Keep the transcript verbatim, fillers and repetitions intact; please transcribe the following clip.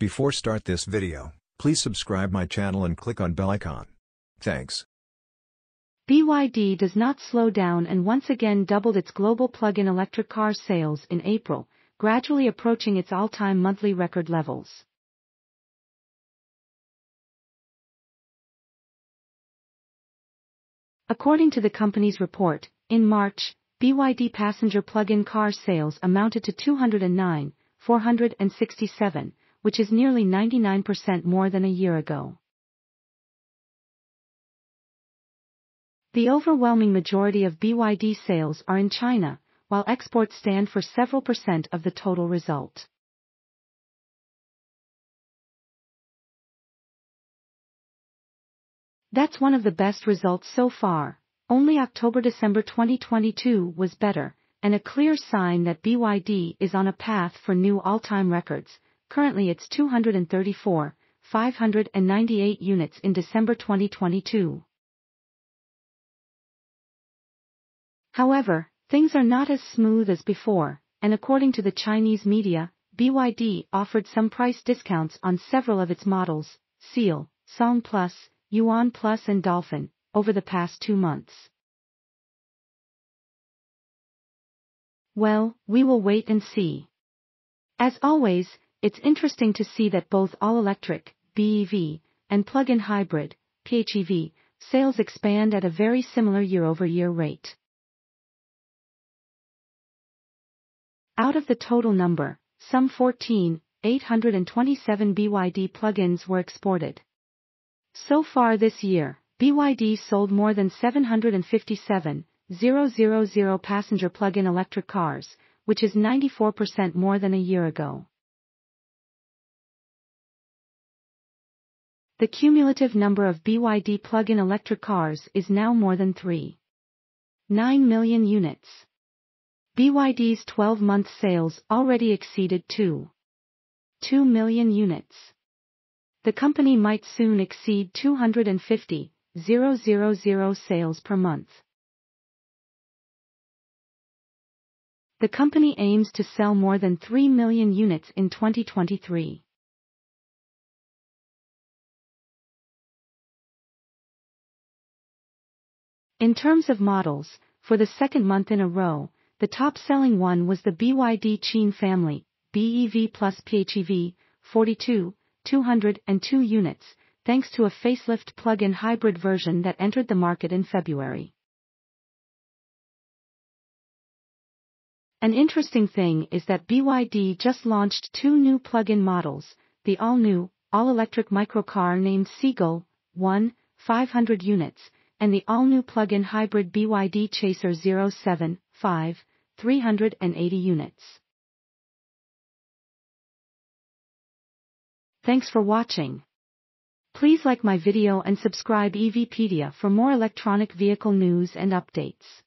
Before start this video, please subscribe my channel and click on bell icon. Thanks. B Y D does not slow down and once again doubled its global plug-in electric car sales in April, gradually approaching its all-time monthly record levels. According to the company's report, in March, B Y D passenger plug-in car sales amounted to two hundred nine thousand four hundred sixty-seven, which is nearly ninety-nine percent more than a year ago. The overwhelming majority of B Y D sales are in China, while exports stand for several percent of the total result. That's one of the best results so far. Only October-December twenty twenty-two was better, and a clear sign that B Y D is on a path for new all-time records. Currently it's two hundred thirty-four thousand five hundred ninety-eight units in December twenty twenty-two. However, things are not as smooth as before, and according to the Chinese media, B Y D offered some price discounts on several of its models, Seal, Song Plus, Yuan Plus and Dolphin, over the past two months. Well, we will wait and see. As always, it's interesting to see that both all-electric, B E V, and plug-in hybrid, P H E V, sales expand at a very similar year-over-year rate. Out of the total number, some fourteen thousand eight hundred twenty-seven B Y D plug-ins were exported. So far this year, B Y D sold more than seven hundred fifty-seven thousand passenger plug-in electric cars, which is ninety-four percent more than a year ago. The cumulative number of B Y D plug-in electric cars is now more than three point nine million units. B Y D's twelve-month sales already exceeded two point two million units. The company might soon exceed two hundred fifty thousand sales per month. The company aims to sell more than three million units in twenty twenty-three. In terms of models, for the second month in a row, the top-selling one was the B Y D Qin family, B E V plus P H E V, forty-two thousand two hundred two units, thanks to a facelift plug-in hybrid version that entered the market in February. An interesting thing is that B Y D just launched two new plug-in models, the all-new, all-electric microcar named Seagull, one thousand five hundred units, and the all-new plug-in hybrid B Y D Chaser zero seven five, three hundred eighty units. Thanks for watching. Please like my video and subscribe EVpedia for more electronic vehicle news and updates.